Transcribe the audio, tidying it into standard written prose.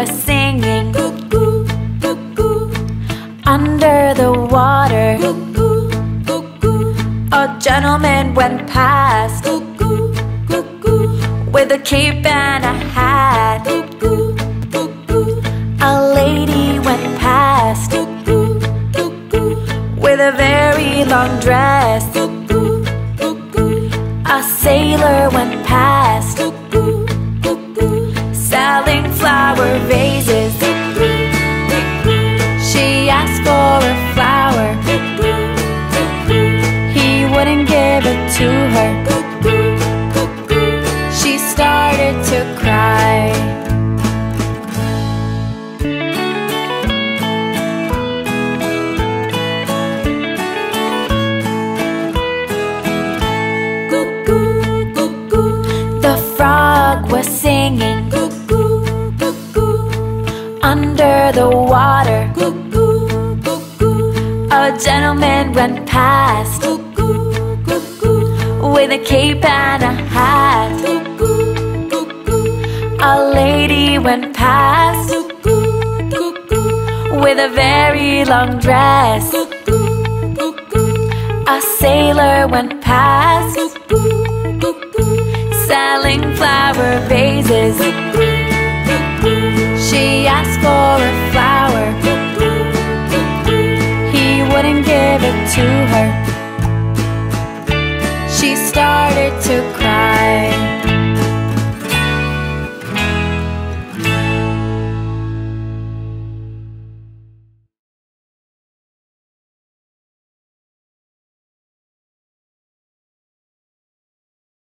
were singing cuckoo, cuckoo, under the water. Cuckoo, cuckoo. A gentleman went past, cuckoo, cuckoo, with a cape and a hat. Cuckoo, cuckoo. A lady went past, cuckoo, cuckoo, with a very long dress. Cuckoo, cuckoo. A sailor went past, cuckoo, selling flower vases. She asked for a flower, he wouldn't give it to her. She started to cry. Cuckoo, cuckoo. The frog was singing under the water. Cuckoo, cuckoo. A gentleman went past, cuckoo, cuckoo, with a cape and a hat. Cuckoo, cuckoo. A lady went past, cuckoo, cuckoo, with a very long dress. Cuckoo, cuckoo. A sailor went past, cuckoo, cuckoo, selling flower vases. Cuckoo, cuckoo. She asked for a flower, he wouldn't give it to her. She started to cry.